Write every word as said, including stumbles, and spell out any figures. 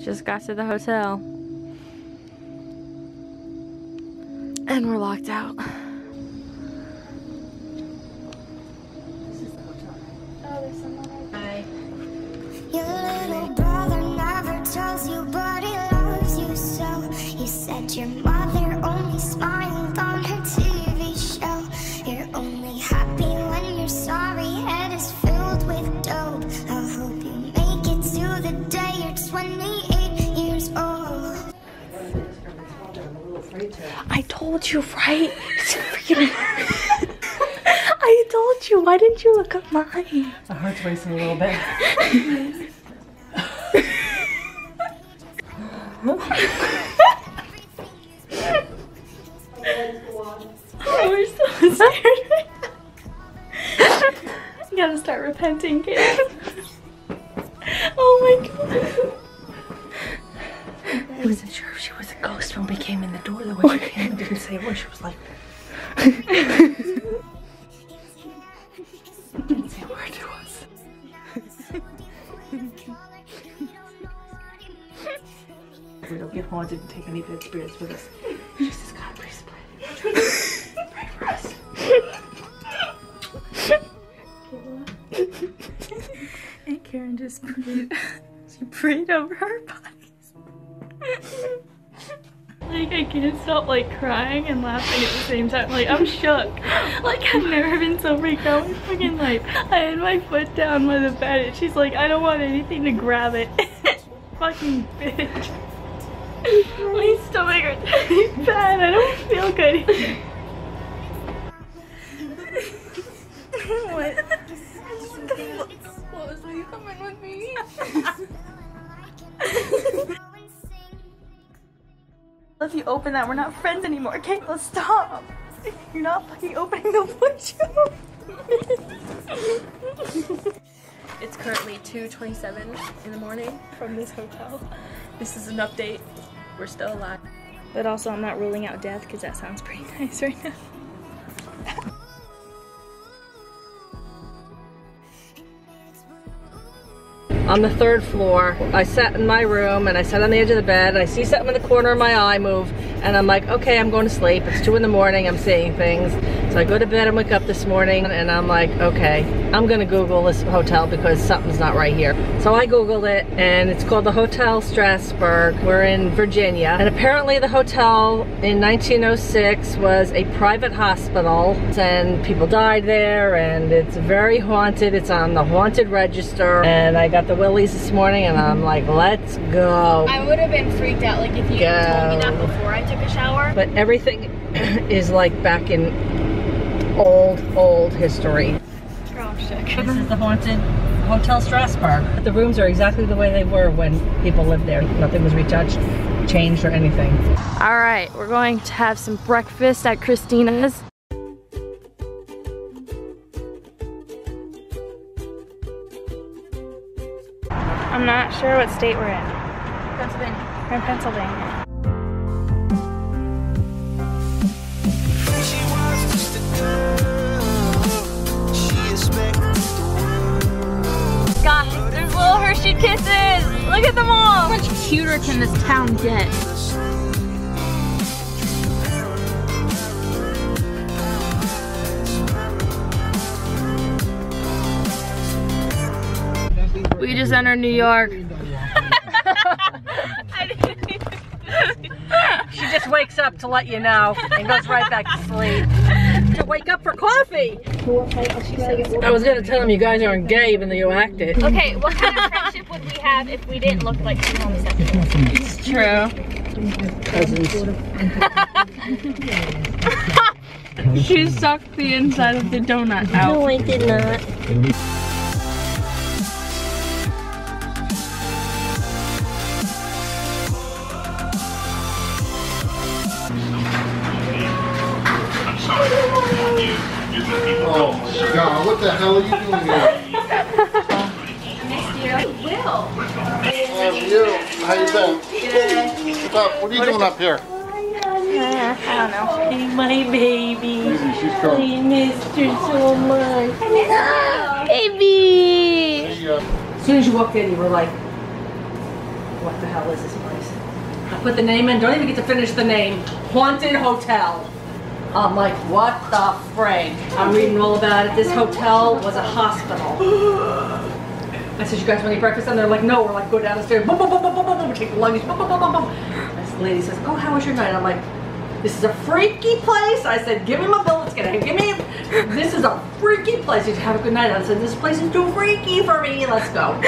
Just got to the hotel. And we're locked out. This is the hotel. Oh, there's someone right there. Hi. Your little brother never tells you, but he loves you so. He said your mother only smiled on her T V show. You're only happy when you're sorry. Head is filled with dope. I hope you make it to the day you're twenty-eight years old. I told you, right? It's freaking. I told you. Why didn't you look up mine? My heart's racing a little bit. Oh, we're so scared. You gotta start repenting, kid. Oh my god. I wasn't sure if she was a ghost when we came in the door. The way she came and didn't say a word. She was like... didn't say a word to us. We don't get haunted and take any good spirits with us. She says, God, please pray. Pray for us. And Karen just prayed. She prayed over her body. Like, I can't stop like crying and laughing at the same time. Like, I'm shook. Like, I've never been so freaked out in my fucking life. I had my foot down by the bed and she's like, I don't want anything to grab it. Fucking bitch. My stomach hurts really bad. I don't feel good. What? What the fuck? What was you coming with me? If you open that, we're not friends anymore. Okay, let's stop. You're not fucking opening the window. It's currently two twenty-seven in the morning from this hotel. This is an update. We're still alive. But also, I'm not ruling out death because that sounds pretty nice right now. On the third floor, I sat in my room and I sat on the edge of the bed and I see something in the corner of my eye move and I'm like, okay, I'm going to sleep. It's two in the morning, I'm seeing things. So I go to bed and wake up this morning and I'm like, okay, I'm gonna Google this hotel because something's not right here. So I Googled it and it's called the Hotel Strasburg. We're in Virginia. And apparently the hotel in nineteen oh six was a private hospital and people died there and it's very haunted. It's on the haunted register and I got the willies this morning and I'm like, let's go. I would have been freaked out like if you had told me that before I took a shower. But everything is like back in old, old history. Oh, this is the haunted Hotel Strasburg. The rooms are exactly the way they were when people lived there. Nothing was retouched, changed, or anything. All right, we're going to have some breakfast at Christina's. I'm not sure what state we're in. Pennsylvania. We're in Pennsylvania. Hershey Kisses! Look at them all! How much cuter can this town get? We just entered New York. She just wakes up to let you know and goes right back to sleep. To wake up for coffee! I was gonna tell him you guys aren't gay even though you act it. Okay, what kind of friendship would we have if we didn't look like two homosexuals? It's true. Cousins. She sucked the inside of the donut out. No, I did not. Oh God, what the hell are you doing here? I missed you. Will. How are you? How you doing? Good. What's up? What are you what doing up here? I don't know. Hey, my baby. She's coming. I missed you so much. I missed you. Baby. As soon as you walked in, you were like, what the hell is this place? I put the name in, don't even get to finish the name. Haunted Hotel. I'm like, what the frig? I'm reading all about it. This hotel was a hospital. I said, you guys want to eat breakfast? And they're like, no. We're like, go down the stairs. Boom, boom, boom, boom, boom, boom, boom. Take the luggage. Boom, boom, boom, boom, boom. This lady says, oh, how was your night? And I'm like, this is a freaky place. I said, give me my bill. It's gonna give me. This is a freaky place. You have a good night. I said, this place is too freaky for me. Let's go.